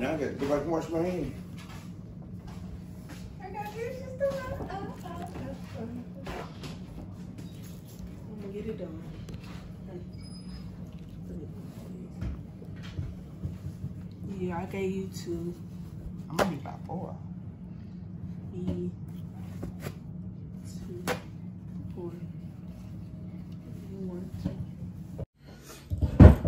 Now I gotta go back and wash my hands. I got yours just the last I'm gonna get it done. Yeah, I gave you two. I'm gonna be by four. 3, 2, 4. 1, 2.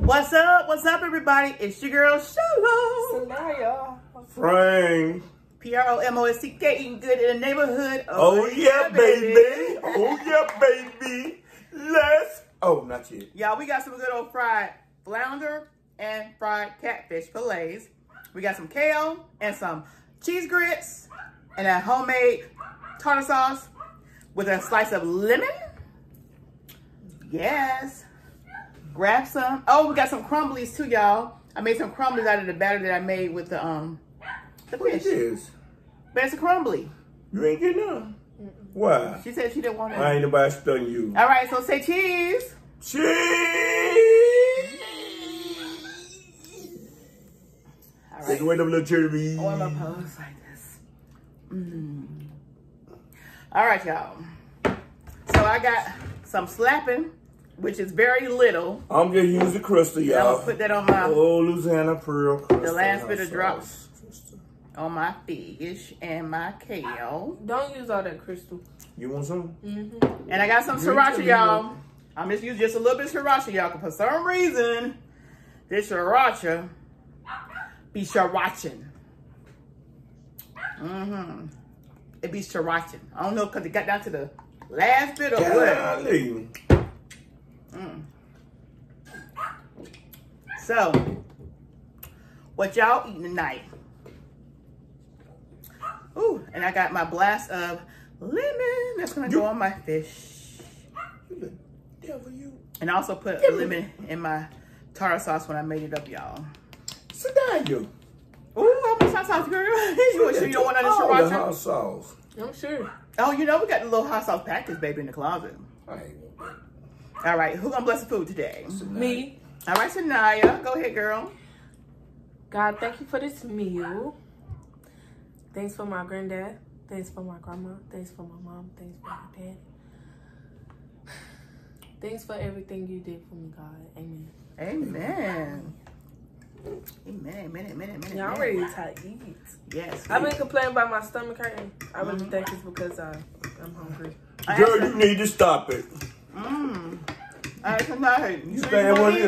What's up? What's up, everybody? It's your girl Sheila, Frank, PromoSTK, eating good in the neighborhood. Oh yeah, baby! Oh yeah, baby! Let's. Oh, not yet. Y'all, we got some good old fried flounder and fried catfish fillets. We got some kale and some cheese grits and a homemade tartar sauce with a slice of lemon. Yes. Grab some. Oh, we got some crumblies too, y'all. I made some crumblies out of the batter that I made with the fish. But it's a crumbly. You ain't getting none. Why? She said she didn't want it. I ain't nobody stunning you. All right, so say cheese. Cheese! All right. Take away them little cherries. Oh, I'm gonna pose like this. All right, y'all. So I got some slapping, which is very little. I'm gonna use the crystal, y'all. I'll put that on my Louisiana pearl crystal. The last bit of drops on my fish and my kale. Don't use all that crystal. You want some? Mm-hmm. And I got some sriracha, y'all. I'm just using just a little bit of sriracha, y'all. Because for some reason, this sriracha be srirachin. Mm-hmm. It be srirachin. I don't know because it got down to the last bit of what. Mm. So, what y'all eating tonight? Ooh, and I got my blast of lemon. That's gonna go on my fish. And I also put a lemon in my tartar sauce when I made it up, y'all. Sit down, you. Ooh, I'm hot sauce, girl. You don't want any sriracha? Hot sauce. I'm sure. Oh, you know we got the little hot sauce package, baby, in the closet. All right, who gonna bless the food today? Me. All right, Sanaya, go ahead, girl. God, thank you for this meal. Thanks for my granddad. Thanks for my grandma. Thanks for my mom. Thanks for my dad. Thanks for everything you did for me, God. Amen. Amen. Amen. Y'all ready to eat? Yes. I've been complaining about my stomach hurting. I really think it's because I'm hungry. Girl, you need to stop it. I cannot hate you. You think that what it is?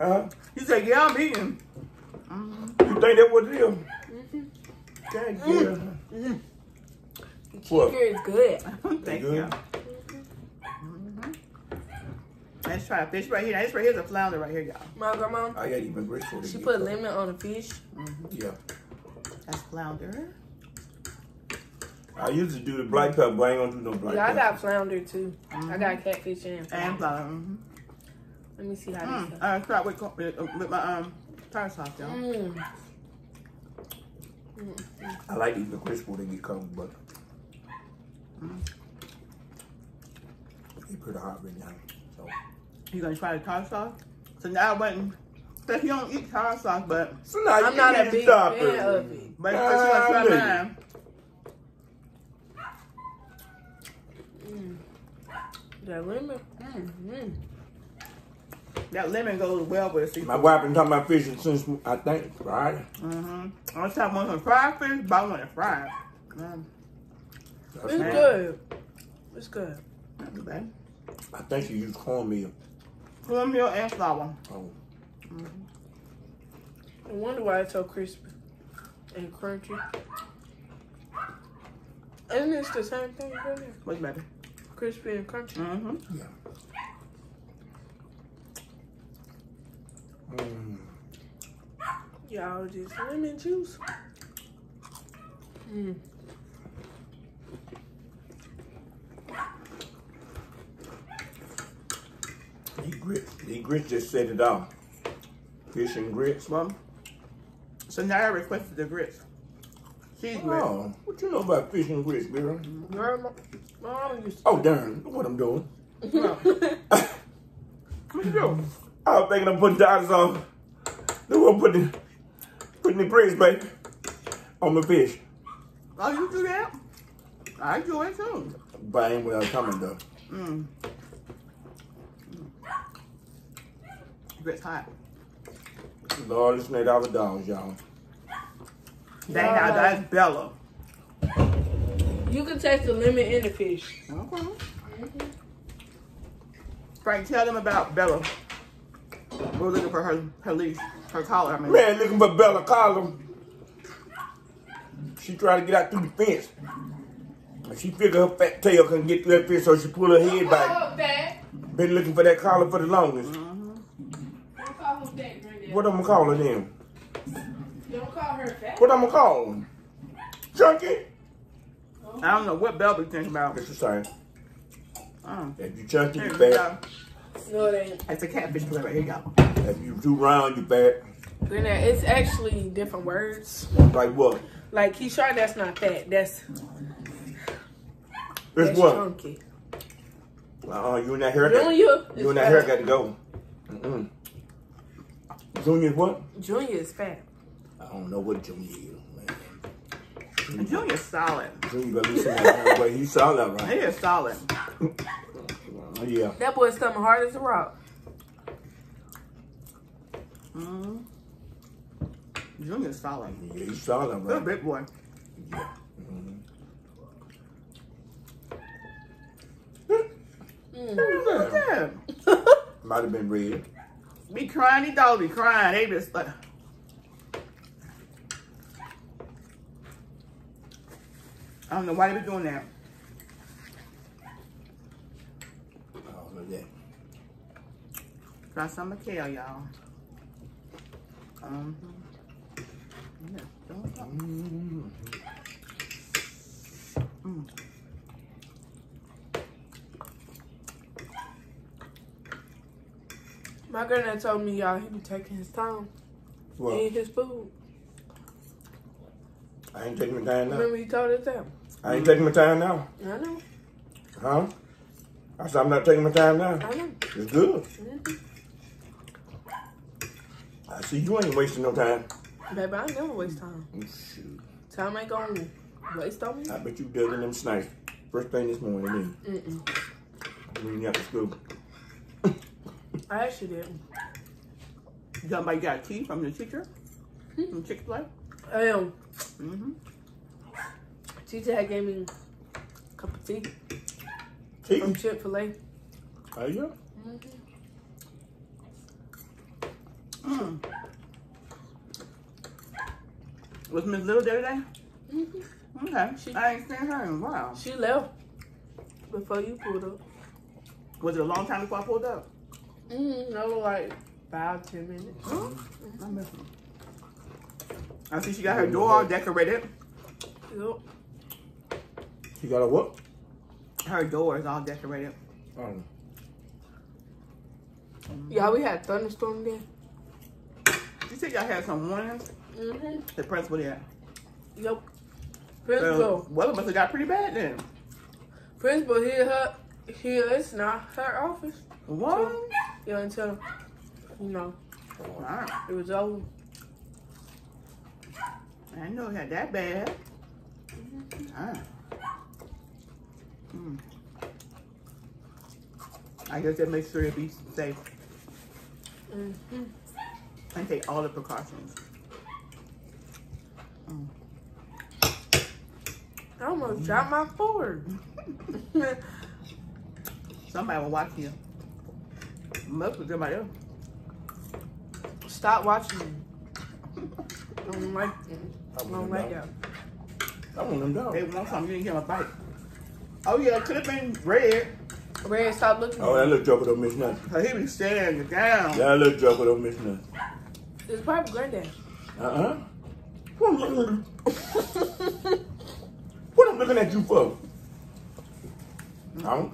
Huh? You say, yeah, I'm eating. You think that what it is? Thank you. The chicken is good. Thank you. Let's try a fish right here. Now, this right here is a flounder right here, y'all. My grandma, I got even grateful. She put lemon on the fish. Yeah. That's flounder. I used to do the black pepper, but I ain't gonna do no black pepper. Yeah, I got flounder too. I got catfish and flounder. Let me see how this goes. I tried with my tartar sauce, y'all. I like eating the crisp when they get covered, but it's pretty hot right now. So you gonna try the tartar sauce? So now I wouldn't. Cause you don't eat tartar sauce, but so now I'm not a big fan of it. But first you gonna try mine. That lemon, that lemon goes well with seafood. My wife been talking about fishing since I think Friday. I was talking about some fried fish, but I want it fried. It's good. It's good. Not too bad. I think you use cornmeal. Cornmeal and flour. Oh. I wonder why it's so crispy and crunchy. Isn't this the same thing? What's better? Crispy and crunchy. Yeah. Y'all just lemon juice. These grits. These grits just set it off. Fish and grits, Mom. So now I requested the grits. Cheese grits. Oh, what you know about fish and grits, girl? Mom used to darn. Look what I'm doing. What you doing? I was thinking I'm putting dogs on. Look what I'm putting. putting the bread back on my fish. Oh, you do that? I do it too. But I ain't without coming though. Mm. It's hot. Lord, it's $8 dogs, y'all. Dang, now that's Bella. You can taste the lemon in the fish. Okay. Frank, tell them about Bella. We're looking for her leash, her collar. I mean. Man, looking for Bella collar. She tried to get out through the fence. She figured her fat tail couldn't get through that fence, so she pulled her head back. Been looking for that collar for the longest. What I'm gonna call her then? Don't call her fat. What I'm gonna call her? Chunky? I don't know what Bella thinks about. What you saying? If you chunky, you fat. No, it ain't. That's a catfish play right here, y'all. If you too round, you fat. Then it's actually different words. Like what? Like he sure that's not fat. That's what? Chunky. You and that haircut. Junior. You and that haircut got to go. Mm-mm. Junior what? Junior is fat. I don't know what Junior is, man. Junior's solid. Junior better be that way. He's solid, right? He is solid. Yeah. That boy's coming hard as a rock. Mm. Junior's solid. Yeah, he's solid, right? He's a big boy. Yeah. Mm. What is that? Might have been red. Be crying, these dogs be crying. They just like. I don't know why they be doing that. I don't know that. Try some kale, y'all. Yeah, don't my granddad told me, y'all, he be taking his time. What? Eat his food. I ain't taking my time now. Remember he told us that? I ain't taking my time now. I know. Huh? I said I'm not taking my time now. I know. It's good. Mm-hmm. I see you ain't wasting no time. Baby, I never waste time. Oh, shoot. Time ain't gonna waste on me. I bet you dug in them snipes. First thing this morning, then. Mm-mm. When you out to school. I actually didn't. Somebody got tea from the teacher? Mm-hmm. From Chick-fil-A? Mm-hmm. Teacher had gave me a cup of tea. Tea? From Chick-fil-A. Oh, yeah? Mm-hmm. Mm. Was Miss Little there today? Mm-hmm. Okay. I ain't seen her in a while. She left before you pulled up. Was it a long time before I pulled up? No, like 5-10 minutes. Mm-hmm. I see she got her door all decorated. Yep. She got a what? Her door is all decorated. Yeah, we had thunderstorm there. You said y'all had some warnings? Mm-hmm. The principal there. Yep. Principal. Well, it must have got pretty bad then. Principal here, it's not her office. What? So, yeah, until, you know, it was over. I didn't know it had that bad. I guess that makes sure it be safe. And take all the precautions. I almost dropped my fork. Somebody will watch you. Most of everybody else. Stop watching them. Don't like them. Don't like that. I want them down. They want something, you didn't get a bite. Oh yeah, it could have been Red. Red, stop looking. Oh, that little joker don't miss nothing. Cause he be standing down. That little joker don't miss nothing. It's probably Granddad. What I'm looking at you for? I don't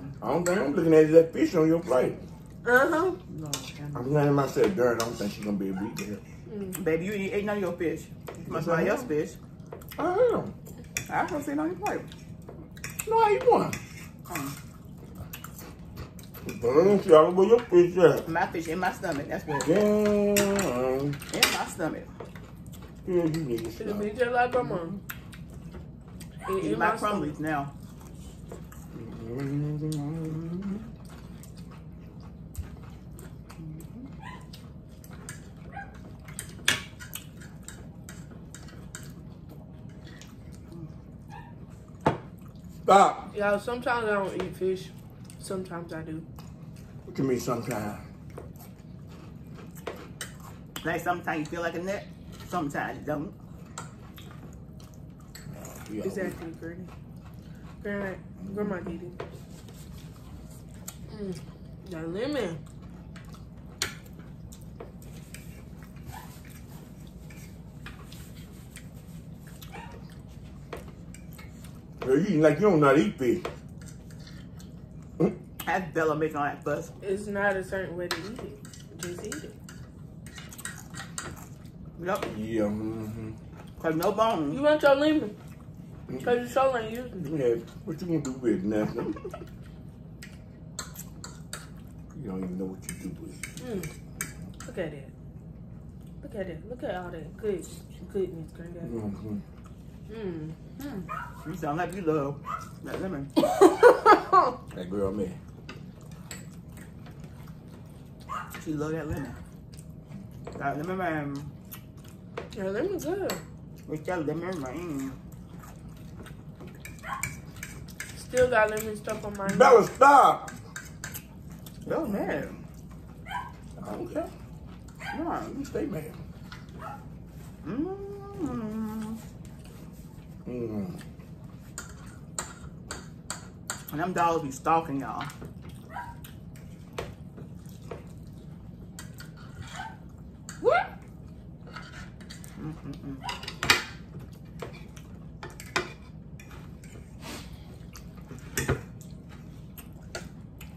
think I'm looking at that fish on your plate. No, I'm letting myself dirty. I don't think she's gonna be able to eat there. Baby, you ain't ate none of your fish. You must not your fish. I am. I don't see it on your plate. No, I eat one. Don't y'all where your fish at? My fish in my stomach. That's what it is. In my stomach. Yeah, you need it. It'll be just like my mom. Eat my crumblies now. Stop. Yeah, sometimes I don't eat fish. Sometimes I do. What you mean sometimes? Like sometimes you feel like a nut, sometimes you don't. Yeah. Exactly, Gertie. Grandma did it. That lemon. You're eating like you don't not eat fish. That's Bella making all that fuss. It's not a certain way to eat it. Just eat it. Nope. Yeah. Cause no bone. You want your lemon? Cause your soul ain't using it. Yeah. What you gonna do with it, nothing? You don't even know what you do with it. Look at that. Look at it. Look at all that goodness, granddad. You sound like you love that lemon. That girl, man. She love that lemon. That lemon, man. That lemon's good. With that lemon, man. Still got lemon stuff on my nose. That was stop. Yo, man. Okay. Nah, you stay mad. And them dogs be stalking y'all. What?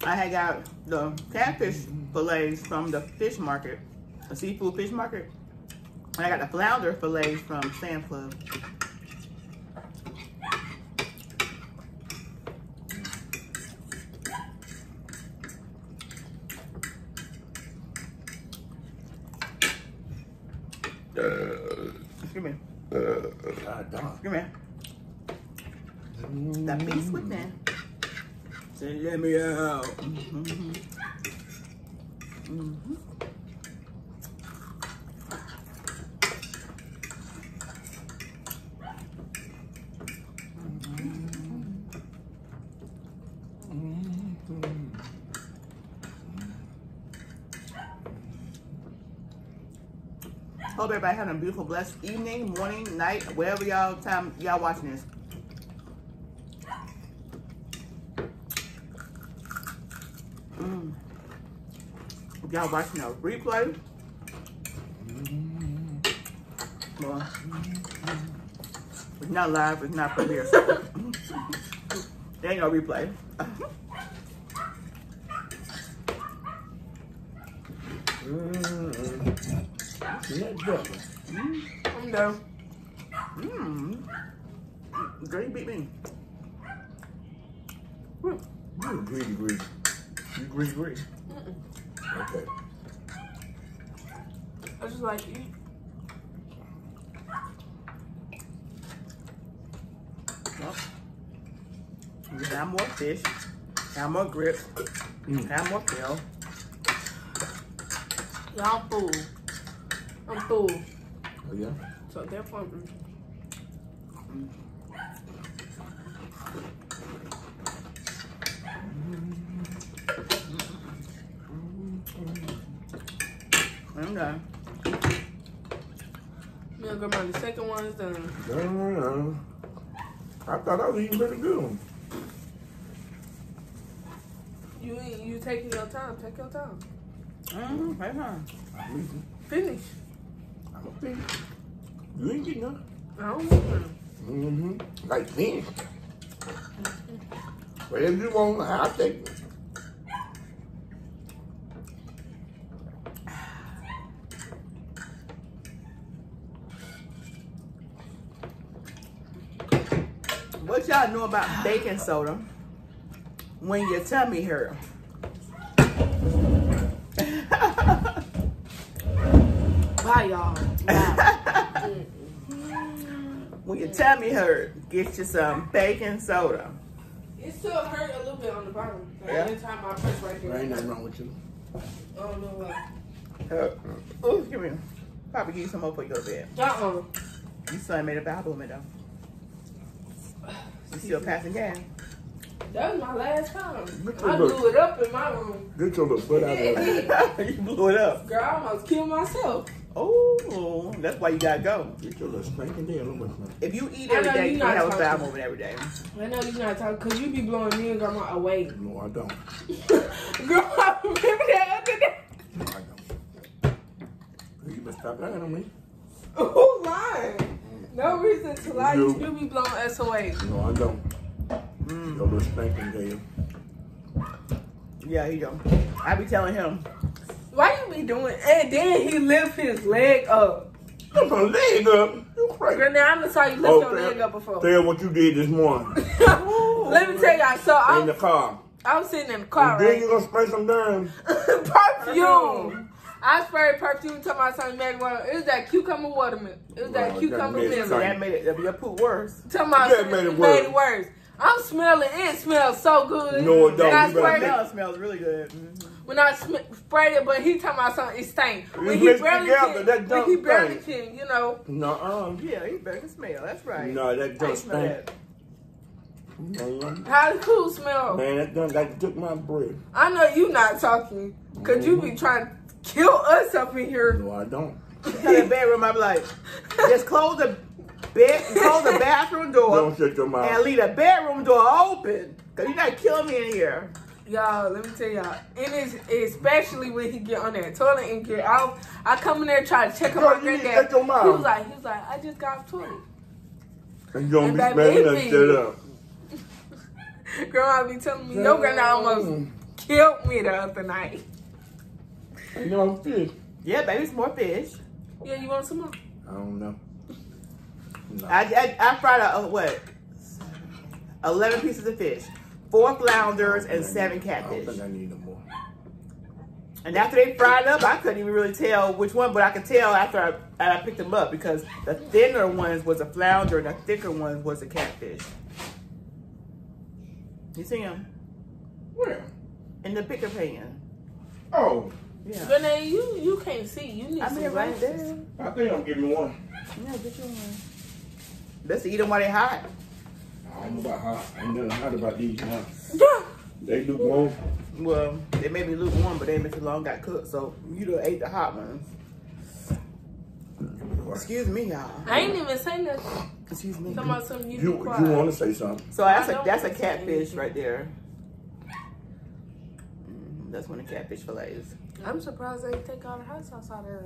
I had got the catfish fillets from the fish market, the seafood fish market. And I got the flounder fillets from Sam's Club. Excuse me. Excuse me. That beast with me. Say, let me out. Hope everybody having a beautiful, blessed evening, morning, night, wherever y'all time y'all watching this. If y'all watching a replay, well, it's not live, it's not premiere. There ain't no replay. I'm done. Girl, you beat me. You're greedy, greedy. You're greedy, greedy. Okay. I just like to eat. Well, you have more fish, have more grip, have more tail. Y'all fool. I'm full. Oh yeah. So therefore, I'm done. Me and grandma, the second one is done. I thought I was eating pretty good. You taking your time. Take your time. Take time. Finish. You ain't getting none. I don't want none. Like finish. Whatever you want, I'll take it. What y'all know about baking soda when your tummy hurts? Bye, y'all. Wow. The tummy hurt. Get you some baking soda. It still hurt a little bit on the bottom. Like yeah. Every time I press right here. There ain't nothing wrong with you. I don't know why. Oh, give me. Probably give you some more for your bed. Uh-oh. Your son made a bowel movement though. You still passing gas? That was my last time. I blew it up in my room. Get your little butt out of there. You blew it up. Girl, I almost killed myself. Oh, that's why you gotta go. Get your little spanking there. If you eat every day, you have a bowel movement every day. I know you're not talking because you be blowing me and grandma away. No, I don't. Girl, I remember that other day. No, I don't. You better stop lying on me. Who lying? No reason to lie. You be blowing us away. No, I don't. Your little spanking there. Yeah, he go. I be telling him. Why you be doing? And then he lift his leg up. Lift my leg up? You crazy. Girl, now I'm gonna tell you lift your leg up before. Tell what you did this morning. Let me tell y'all. So I'm in the car. I'm sitting in the car, and right? Then you gonna spray some damn perfume. I sprayed perfume to my son. It was that cucumber watermelon. It was that cucumber watermelon. That made it. That poop worse. Tell my son. Made it worse. I'm smelling. It smells so good. No, it don't. It smells really good. Mm-hmm. When I sprayed it, but he talking about something, it stank. When he barely can, you know. No. Yeah, he barely smell. That's right. No, that don't stink. How does poop smell? Man, that done like took my breath. I know you not talking, cause you be trying to kill us up in here. No, I don't. In the bedroom, I'm like, just close the bed, close the bathroom door. Don't shut your mouth. And leave the bedroom door open, cause you not killing me in here. Y'all, let me tell y'all, it is, especially when he get on that toilet and get out. I come in there try to check him out. He was like, I just got off toilet. And you don't be straight up. Grandma be telling me, your grandma almost killed me the other night. You want fish? Yeah, baby, it's more fish. Yeah, you want some more? I don't know. No. I fried out, 11 pieces of fish. 4 flounders and 7 catfish. I don't think I need no more. And after they fried up, I couldn't even really tell which one, but I could tell after I picked them up because the thinner ones was a flounder and the thicker ones was a catfish. You see them? Where? In the bigger pan. Oh. Yeah. But now you can't see. You need some right there. I think I'm giving one. Yeah, get you one. Let's eat them while they're hot. I don't know about hot. I ain't nothing hot about these ones. Yeah. They lukewarm. Well, they may be lukewarm, but they ain't been too long got cooked, so you done ate the hot ones. Excuse me, y'all. I ain't even say nothing. Excuse me. Come on, something you want to say something. So that's a catfish right there. That's one of the catfish fillets. I'm surprised they take all the hot sauce out there.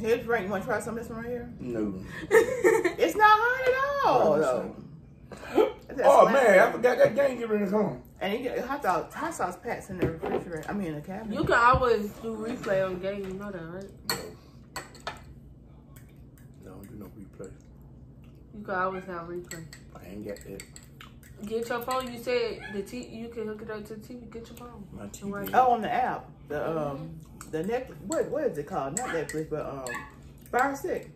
Here's Frank. You want to try some of this one right here? No. It's not hot at all, though. Oh man, I forgot that game get in the home. And you get hot sauce packs in the refrigerator. I mean in the cabinet. You can always do replay on game, you know that, right? No, I don't do no replay. You can always have replay. I ain't got that. Get your phone. You said you can hook it up to the TV. Get your phone. My TV. Oh, on the app. The Netflix. What is it called? Not Netflix, but Fire Stick.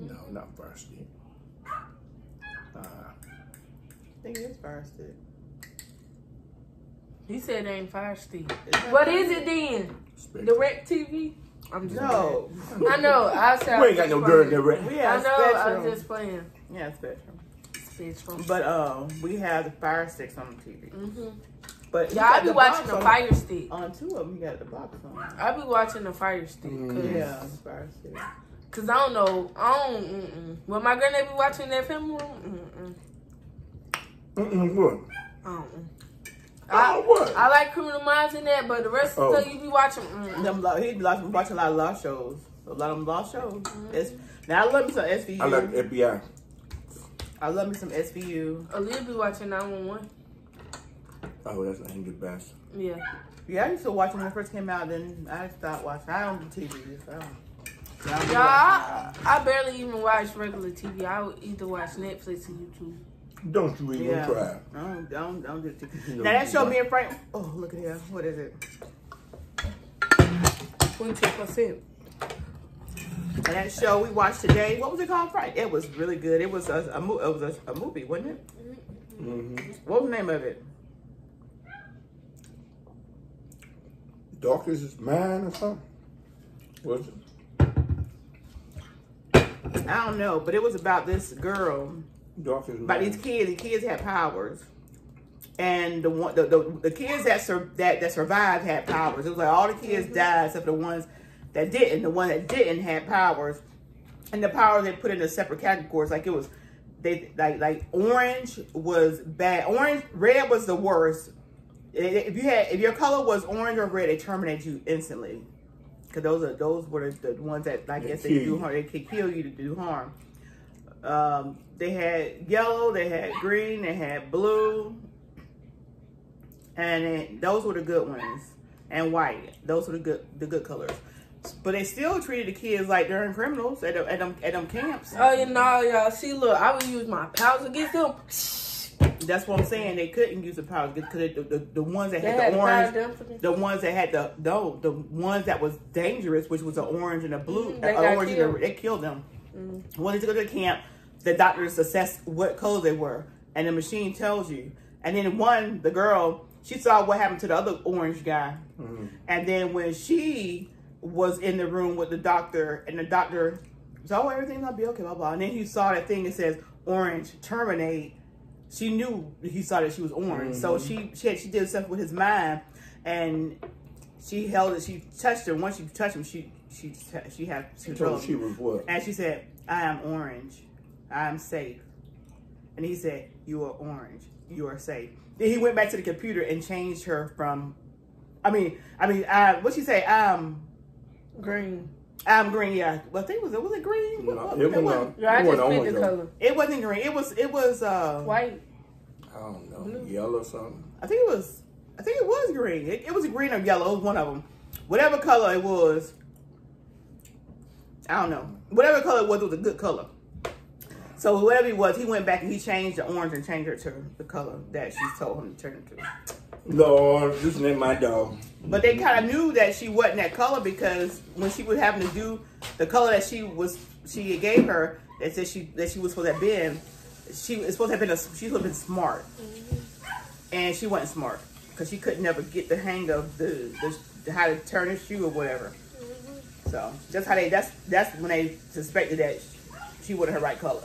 No, not Fire Stick. I think it's Fire Stick. He said it ain't Fire Stick. What is it then? Spectrum. Direct TV? I'm just playing. I know. I said we ain't got no girl direct. We have Spectrum. I was just playing. Yeah, Spectrum. But we have the Fire Sticks on the TV. Mm-hmm. But yeah, I be watching the Fire Stick. On 2 of them, you got the box on. I be watching the Fire Stick. Yeah, Fire Stick. Cause I don't know. Well, my granddad be watching that film. I like Criminal Minds in that, but the rest of the stuff you be watching. He be watching a lot of law shows. A lot of them law shows. Now I love me some SVU. I like FBI. I love me some SVU. Aaliyah be watching 911. Oh, that's an English bass. Yeah. Yeah, I used to watch when it first came out. Then I stopped watching. I don't do TV. So. Y'all, I barely even watch regular TV. I would either watch Netflix or YouTube. Don't you even try. I don't do TV. Now that show me and Frank. Oh, look at here. What is it? 22%. And that show we watched today, what was it called, Frank? It was really good. It was a movie, wasn't it? Mm-hmm. What was the name of it? Doctor's Mind or something? Was it? I don't know, but it was about this girl, about these kids. The kids had powers, and the kids that survived had powers. It was like all the kids died except the ones that didn't. The one that didn't had powers, and the powers they put into separate categories. Like it was, they like orange was bad. Orange, red was the worst. If you had, if your color was orange or red, they terminated you instantly. Because those were the ones that I guess they do harm. They can kill you to do harm. They had yellow, they had green, they had blue, and those were the good ones. And white, those were the good colors. But they still treated the kids like they're criminals at them camps. Oh, you know, y'all see, look, I would use my powers against them. That's what I'm saying. They couldn't use the powers because the ones that had the orange, the ones that had the ones that was dangerous, which was the orange and the blue, they killed them. Mm-hmm. When they took to the camp, the doctors assessed what color they were, and the machine tells you. And then the girl, she saw what happened to the other orange guy, mm-hmm. and then when she was in the room with the doctor, and the doctor said, "Oh, everything's gonna be okay, blah blah," and then he saw that thing that says "orange terminate." She knew he saw that she was orange, mm-hmm. so she did something with his mind, and she held it. She touched him. Once you touch him, she had control. She was what? And she said, "I am orange. I am safe." And he said, "You are orange. You are safe." Then he went back to the computer and changed her from. What she say? I'm green. I'm green, yeah. Well, I think was it green? No, it wasn't the color. It wasn't green. It was white. I don't know, blue. Yellow or something. I think it was green. It was green or yellow. It was one of them. Whatever color it was, I don't know. Whatever color it was a good color. So whoever he was, he went back and he changed the orange and changed her to the color that she told him to turn it to. Lord, this ain't my dog. But they kind of knew that she wasn't that color because when she was having to do the color that she gave her, that said she was supposed to have been, she would have been smart, and she wasn't smart because she could never get the hang of the how to turn a shoe or whatever. So that's how that's when they suspected that she wasn't her right color.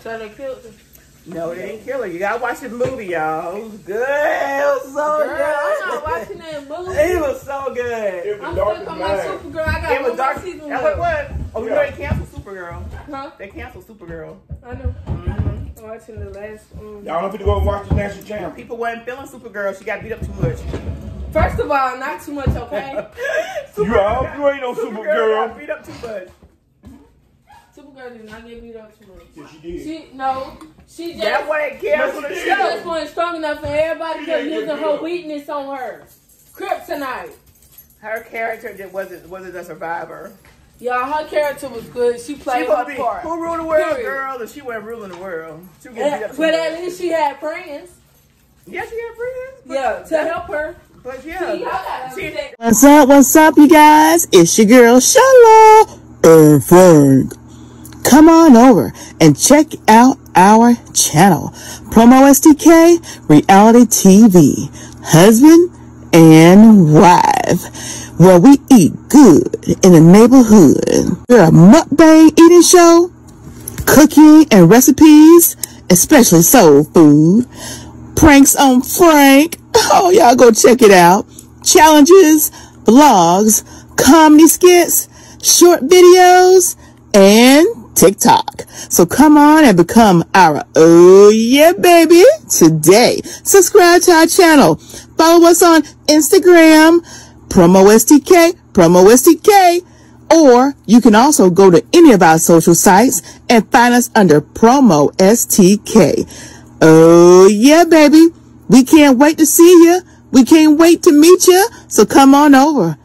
So they killed her. No, they didn't kill her. You gotta watch the movie, y'all. It was good. It was so good. I'm not watching that movie. It was so good. It was I'm stuck on my Supergirl. I got one more season left. What? Oh, yeah. You know they canceled Supergirl. Huh? They canceled Supergirl. I know. Mm-hmm. I'm watching the last. Y'all have to go watch the National Channel. People weren't feeling Supergirl. She got beat up too much. First of all, not too much, okay? You ain't no Supergirl. Got beat up too much. Supergirl did not get beat up too much. Yeah, she did. She just. That's why it canceled the show. She just wasn't strong enough for everybody kept using her weakness on her. Kryptonite. Her character wasn't a survivor. Y'all, her character was good. She played her part. Who ruled the world, girl? And she wasn't ruling the world. She was getting beat up too much. But at least she had friends. Yeah, she had friends. Yeah, to help her. But yeah. What's up, you guys? It's your girl, Sheila and Frank. Come on over and check out our channel, PromoSTK Reality TV, husband and wife, where we eat good in the neighborhood. We're a mukbang eating show, cooking and recipes, especially soul food, pranks on Frank. Oh, y'all go check it out. Challenges, vlogs, comedy skits, short videos, and TikTok. So come on and become our oh yeah baby today. Subscribe to our channel. Follow us on Instagram, PromoSTK, or you can also go to any of our social sites and find us under PromoSTK. Oh yeah baby. We can't wait to see you. We can't wait to meet you. So come on over